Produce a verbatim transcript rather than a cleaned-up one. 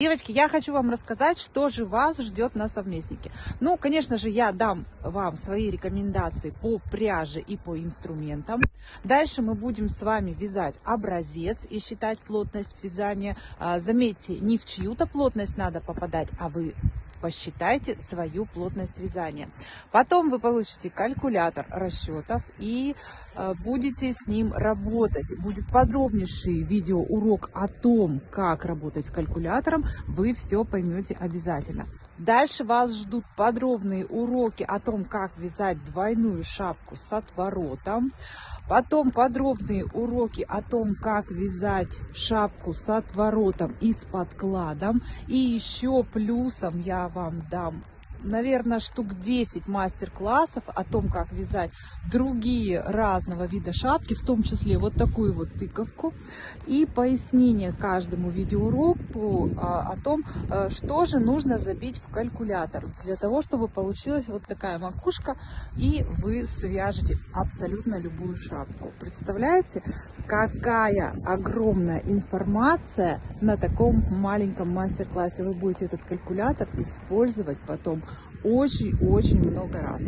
Девочки, я хочу вам рассказать, что же вас ждет на совместнике. Ну, конечно же, я дам вам свои рекомендации по пряже и по инструментам. Дальше мы будем с вами вязать образец и считать плотность вязания. Заметьте, не в чью-то плотность надо попадать, а вы посчитайте свою плотность вязания. Потом вы получите калькулятор расчетов и будете с ним работать. Будет подробнейший видеоурок о том, как работать с калькулятором. Вы все поймете обязательно. Дальше вас ждут подробные уроки о том, как вязать двойную шапку с отворотом. Потом подробные уроки о том, как вязать шапку с отворотом и с подкладом. И еще плюсом я вам дам, наверное, штук десять мастер-классов о том, как вязать другие разного вида шапки, в том числе вот такую вот тыковку. И пояснение каждому видеоуроку о том, что же нужно забить в калькулятор, для того, чтобы получилась вот такая макушка, и вы свяжете абсолютно любую шапку. Представляете, какая огромная информация на таком маленьком мастер-классе. Вы будете этот калькулятор использовать потом очень-очень много раз.